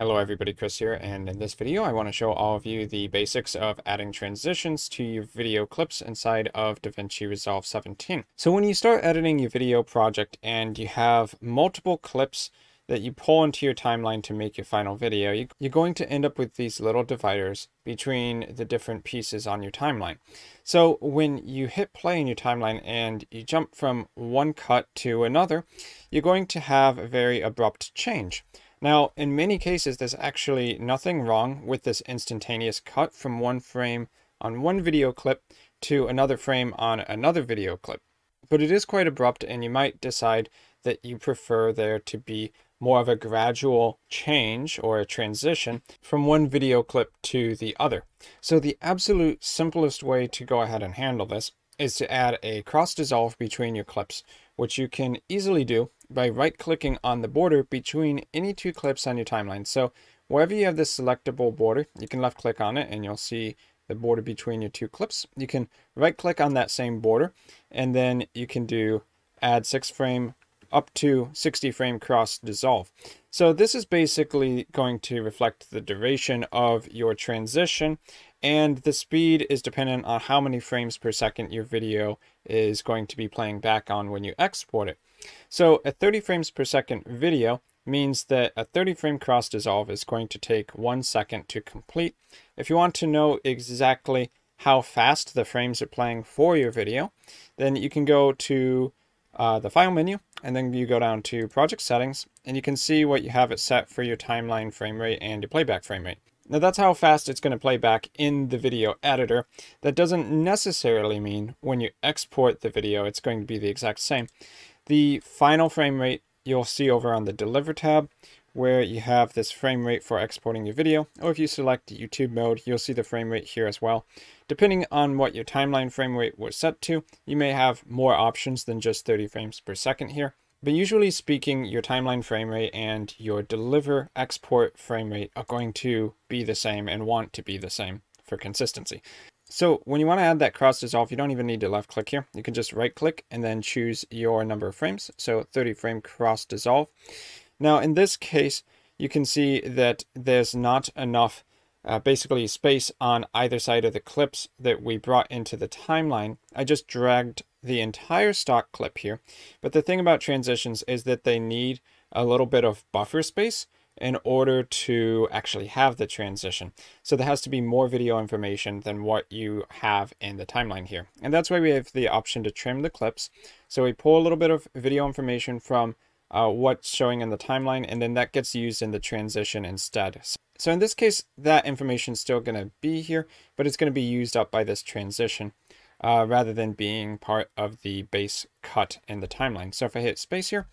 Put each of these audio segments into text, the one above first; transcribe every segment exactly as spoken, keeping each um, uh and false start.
Hello everybody, Chris here, and in this video I want to show all of you the basics of adding transitions to your video clips inside of DaVinci Resolve seventeen. So when you start editing your video project and you have multiple clips that you pull into your timeline to make your final video, you're going to end up with these little dividers between the different pieces on your timeline. So when you hit play in your timeline and you jump from one cut to another, you're going to have a very abrupt change. Now, in many cases, there's actually nothing wrong with this instantaneous cut from one frame on one video clip to another frame on another video clip. But it is quite abrupt, and you might decide that you prefer there to be more of a gradual change or a transition from one video clip to the other. So the absolute simplest way to go ahead and handle this is to add a cross dissolve between your clips, which you can easily do by right-clicking on the border between any two clips on your timeline. So wherever you have this selectable border, you can left-click on it and you'll see the border between your two clips. You can right-click on that same border, and then you can do add six frame up to sixty frame cross dissolve. So this is basically going to reflect the duration of your transition, and the speed is dependent on how many frames per second your video is going to be playing back on when you export it. So a thirty frames per second video means that a thirty frame cross dissolve is going to take one second to complete. If you want to know exactly how fast the frames are playing for your video, then you can go to uh, the file menu, and then you go down to project settings, and you can see what you have it set for your timeline frame rate and your playback frame rate. Now that's how fast it's going to play back in the video editor. That doesn't necessarily mean when you export the video it's going to be the exact same. The final frame rate you'll see over on the Deliver tab, where you have this frame rate for exporting your video, or if you select YouTube mode, you'll see the frame rate here as well. Depending on what your timeline frame rate was set to, you may have more options than just thirty frames per second here. But usually speaking, your timeline frame rate and your Deliver export frame rate are going to be the same and want to be the same for consistency. So when you want to add that cross dissolve, you don't even need to left click here. You can just right click and then choose your number of frames. So thirty frame cross dissolve. Now, in this case, you can see that there's not enough uh, basically space on either side of the clips that we brought into the timeline. I just dragged the entire stock clip here. But the thing about transitions is that they need a little bit of buffer space in order to actually have the transition. So there has to be more video information than what you have in the timeline here. And that's why we have the option to trim the clips. So we pull a little bit of video information from Uh, what's showing in the timeline, and then that gets used in the transition instead. So in this case, that information is still going to be here, but it's going to be used up by this transition uh, rather than being part of the base cut in the timeline. So if I hit space here,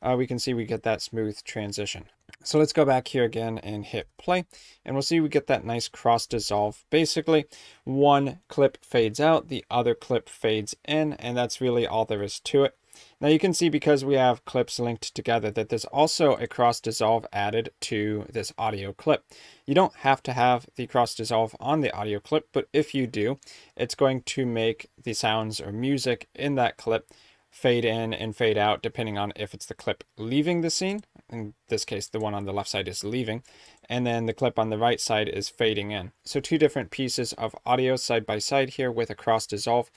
uh, we can see we get that smooth transition. So let's go back here again and hit play, and we'll see we get that nice cross dissolve. Basically, one clip fades out, the other clip fades in, and that's really all there is to it. Now you can see, because we have clips linked together, that there's also a cross dissolve added to this audio clip. You don't have to have the cross dissolve on the audio clip, but if you do, it's going to make the sounds or music in that clip fade in and fade out, depending on if it's the clip leaving the scene. In this case, the one on the left side is leaving, and then the clip on the right side is fading in. So two different pieces of audio side by side here with a cross dissolve.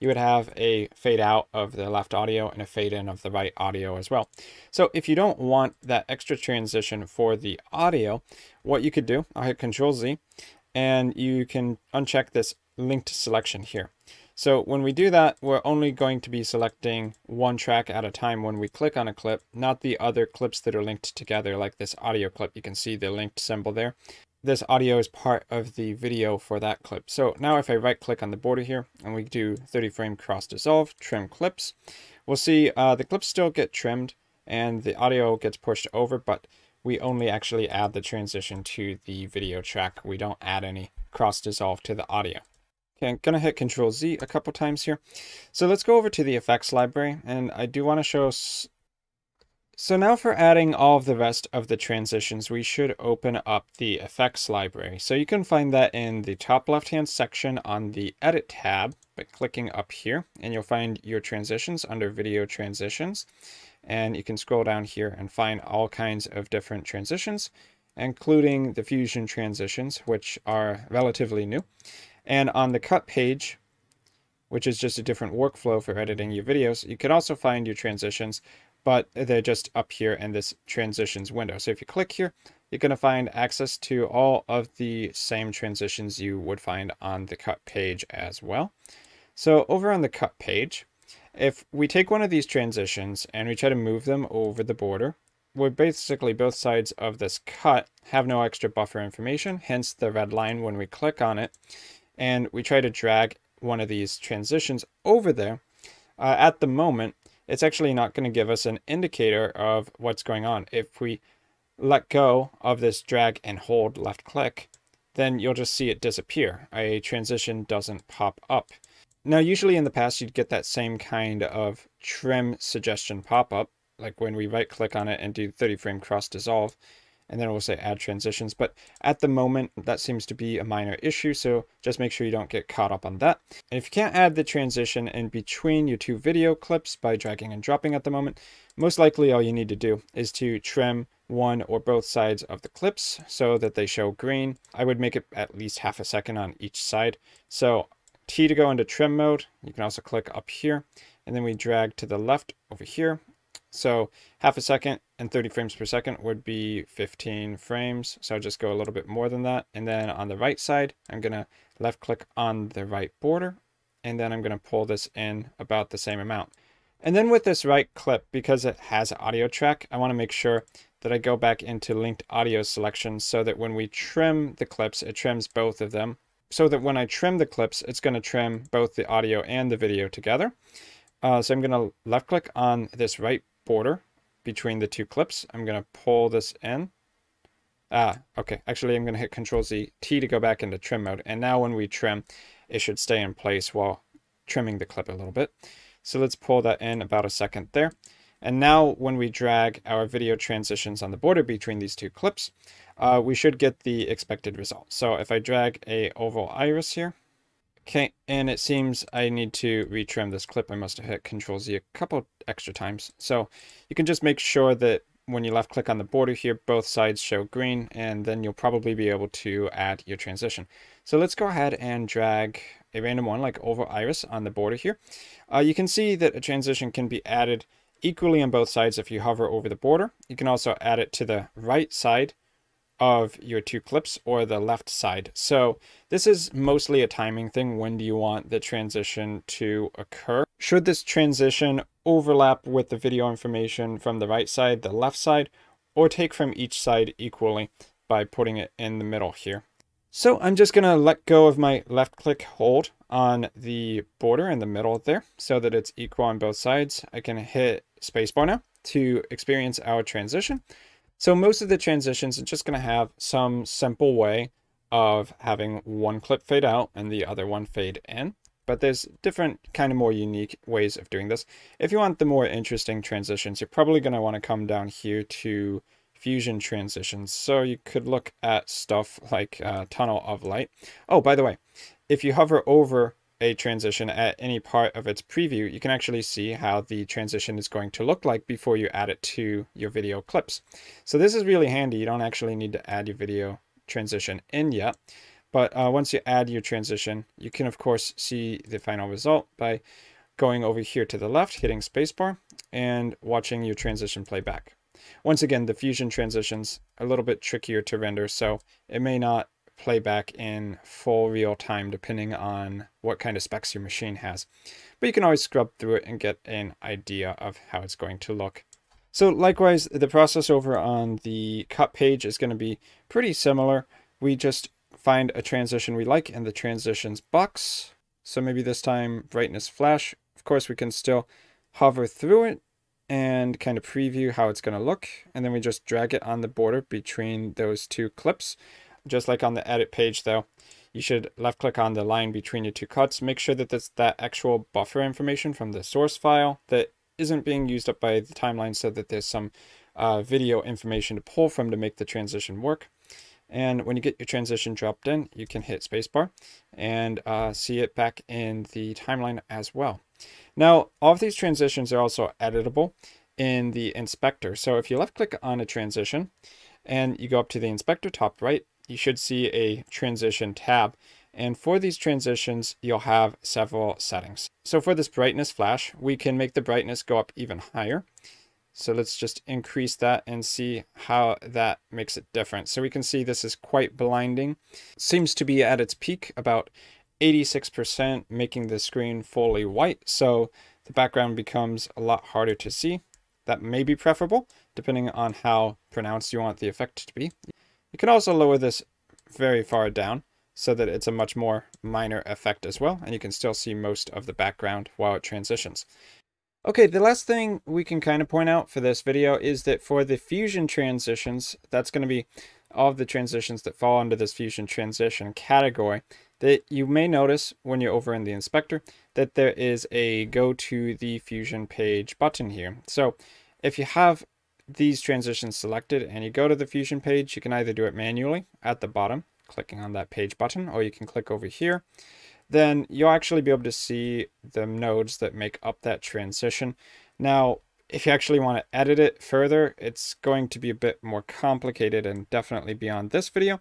You would have a fade out of the left audio and a fade in of the right audio as well. So if you don't want that extra transition for the audio, what you could do, I'll hit Control Z, and you can uncheck this linked selection here. So when we do that, we're only going to be selecting one track at a time when we click on a clip, not the other clips that are linked together, like this audio clip. You can see the linked symbol there. This audio is part of the video for that clip. So now if I right click on the border here and we do thirty frame cross dissolve, trim clips, we'll see uh, the clips still get trimmed and the audio gets pushed over, but we only actually add the transition to the video track. We don't add any cross dissolve to the audio. Okay, I'm gonna hit Control Z a couple times here. So let's go over to the effects library, and I do wanna show s So now for adding all of the rest of the transitions, we should open up the effects library. So you can find that in the top left-hand section on the Edit tab by clicking up here, and you'll find your transitions under Video Transitions. And you can scroll down here and find all kinds of different transitions. including the Fusion transitions, which are relatively new. And on the cut page, which is just a different workflow for editing your videos, you can also find your transitions, but they're just up here in this transitions window. So if you click here, you're going to find access to all of the same transitions you would find on the cut page as well. So over on the cut page, if we take one of these transitions and we try to move them over the border, we're basically both sides of this cut have no extra buffer information, hence the red line when we click on it, and we try to drag one of these transitions over there. Uh, at the moment, it's actually not going to give us an indicator of what's going on. If we let go of this drag and hold left click, then you'll just see it disappear. A transition doesn't pop up. Now, usually in the past, you'd get that same kind of trim suggestion pop up, like when we right click on it and do thirty frame cross dissolve, and then we'll say add transitions. But at the moment, that seems to be a minor issue, so just make sure you don't get caught up on that. And if you can't add the transition in between your two video clips by dragging and dropping at the moment, most likely all you need to do is to trim one or both sides of the clips so that they show green. I would make it at least half a second on each side. So T to go into trim mode. You can also click up here, and then we drag to the left over here. So half a second and thirty frames per second would be fifteen frames. So I'll just go a little bit more than that. And then on the right side, I'm going to left click on the right border, and then I'm going to pull this in about the same amount. And then with this right clip, because it has an audio track, I want to make sure that I go back into linked audio selection so that when we trim the clips, it trims both of them. So that when I trim the clips, it's going to trim both the audio and the video together. Uh, so I'm going to left click on this right border between the two clips. I'm going to pull this in. Ah, okay. Actually, I'm going to hit control Z T to go back into trim mode. And now when we trim, it should stay in place while trimming the clip a little bit. So let's pull that in about a second there. And now when we drag our video transitions on the border between these two clips, uh, we should get the expected result. So if I drag a oval iris here, okay, and it seems I need to retrim this clip. I must have hit control Z a couple extra times. So you can just make sure that when you left click on the border here, both sides show green, and then you'll probably be able to add your transition. So let's go ahead and drag a random one like oval iris on the border here. Uh, you can see that a transition can be added equally on both sides if you hover over the border. You can also add it to the right side of your two clips or the left side. So this is mostly a timing thing. When do you want the transition to occur? Should this transition overlap with the video information from the right side, the left side, or take from each side equally by putting it in the middle here? So I'm just gonna let go of my left click hold on the border in the middle there so that it's equal on both sides. I can hit spacebar now to experience our transition. So most of the transitions are just going to have some simple way of having one clip fade out and the other one fade in. But there's different kind of more unique ways of doing this. If you want the more interesting transitions, you're probably going to want to come down here to Fusion transitions. So you could look at stuff like uh, Tunnel of Light. Oh, by the way, if you hover over a transition at any part of its preview, you can actually see how the transition is going to look like before you add it to your video clips. So this is really handy. You don't actually need to add your video transition in yet. But uh, once you add your transition, you can, of course, see the final result by going over here to the left, hitting spacebar, and watching your transition playback. Once again, the Fusion transitions are a little bit trickier to render, so it may not play back in full real time depending on what kind of specs your machine has. But you can always scrub through it and get an idea of how it's going to look. So likewise, the process over on the cut page is going to be pretty similar. We just find a transition we like in the transitions box. So maybe this time brightness flash. Of course, we can still hover through it and kind of preview how it's going to look. And then we just drag it on the border between those two clips. Just like on the edit page though, you should left click on the line between your two cuts. Make sure that that's that actual buffer information from the source file that isn't being used up by the timeline so that there's some uh, video information to pull from to make the transition work. And when you get your transition dropped in, you can hit spacebar and uh, see it back in the timeline as well. Now, all of these transitions are also editable in the inspector. So if you left click on a transition, and you go up to the inspector top right, you should see a transition tab. And for these transitions, you'll have several settings. So for this brightness flash, we can make the brightness go up even higher. So let's just increase that and see how that makes it different. So we can see this is quite blinding. Seems to be at its peak, about eighty-six percent, making the screen fully white. So the background becomes a lot harder to see. That may be preferable, depending on how pronounced you want the effect to be. You can also lower this very far down, so that it's a much more minor effect as well, and you can still see most of the background while it transitions. Okay, the last thing we can kind of point out for this video is that for the Fusion transitions, that's going to be all of the transitions that fall under this Fusion transition category, that you may notice when you're over in the inspector that there is a go to the Fusion page button here. So if you have these transitions selected and you go to the Fusion page, you can either do it manually at the bottom, clicking on that page button, or you can click over here. Then you'll actually be able to see the nodes that make up that transition. Now, if you actually want to edit it further, it's going to be a bit more complicated and definitely beyond this video,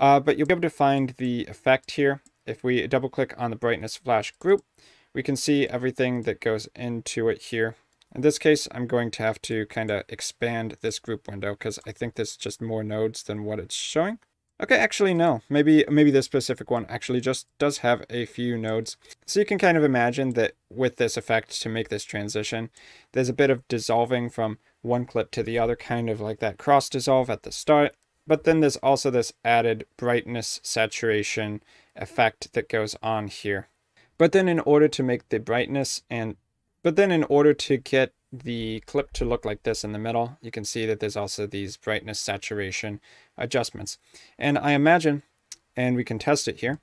uh, but you'll be able to find the effect here. If we double click on the brightness flash group, we can see everything that goes into it here. In this case, I'm going to have to kind of expand this group window because I think there's just more nodes than what it's showing. Okay, actually, no, maybe maybe this specific one actually just does have a few nodes. So you can kind of imagine that with this effect, to make this transition, there's a bit of dissolving from one clip to the other, kind of like that cross dissolve at the start. But then there's also this added brightness saturation effect that goes on here. But then in order to make the brightness and but then in order to get the clip to look like this in the middle, you can see that there's also these brightness saturation adjustments. And I imagine, and we can test it here,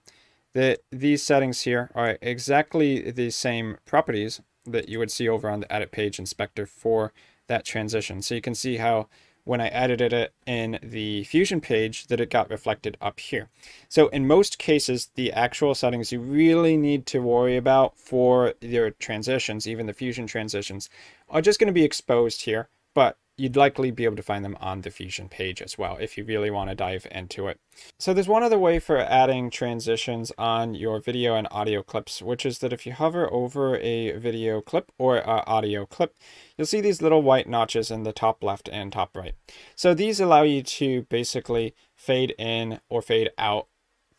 that these settings here are exactly the same properties that you would see over on the edit page inspector for that transition. So you can see how when I edited it in the Fusion page that it got reflected up here. So in most cases, the actual settings you really need to worry about for your transitions, even the Fusion transitions, are just going to be exposed here, but you'd likely be able to find them on the Fusion page as well if you really want to dive into it. So there's one other way for adding transitions on your video and audio clips, which is that if you hover over a video clip or an audio clip, you'll see these little white notches in the top left and top right. So these allow you to basically fade in or fade out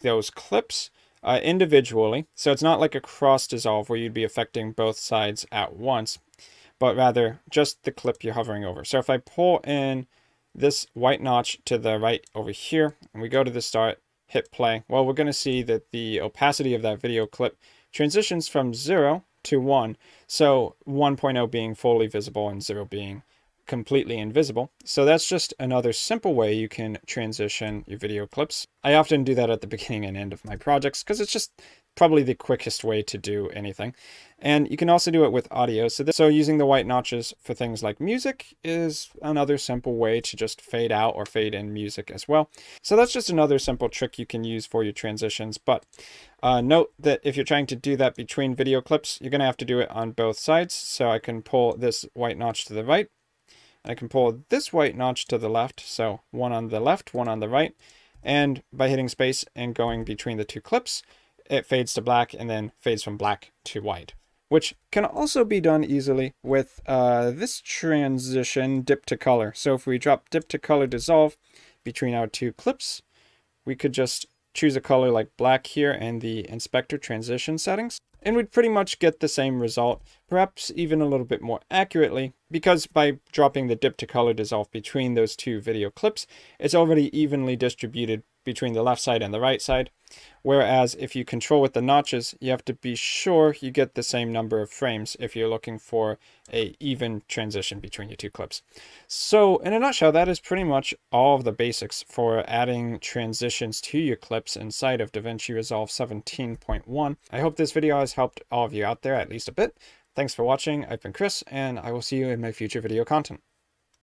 those clips uh, individually. So it's not like a cross dissolve where you'd be affecting both sides at once, but rather just the clip you're hovering over. So if I pull in this white notch to the right over here, and we go to the start, hit play, well, we're going to see that the opacity of that video clip transitions from zero to one. So one point oh being fully visible and zero being completely invisible. So that's just another simple way you can transition your video clips. I often do that at the beginning and end of my projects because it's just probably the quickest way to do anything. And you can also do it with audio. So, this, so using the white notches for things like music is another simple way to just fade out or fade in music as well. So that's just another simple trick you can use for your transitions. But uh, note that if you're trying to do that between video clips, you're going to have to do it on both sides. So I can pull this white notch to the right. I can pull this white notch to the left. So one on the left, one on the right. And by hitting space and going between the two clips, it fades to black and then fades from black to white, which can also be done easily with uh, this transition, dip to color. So if we drop dip to color dissolve between our two clips, we could just choose a color like black here and the inspector transition settings, and we'd pretty much get the same result, perhaps even a little bit more accurately, because by dropping the dip to color dissolve between those two video clips, it's already evenly distributed between the left side and the right side. Whereas if you control with the notches, you have to be sure you get the same number of frames if you're looking for a even transition between your two clips. So in a nutshell, that is pretty much all of the basics for adding transitions to your clips inside of DaVinci Resolve seventeen point one. I hope this video has helped all of you out there at least a bit. Thanks for watching. I've been Chris, and I will see you in my future video content.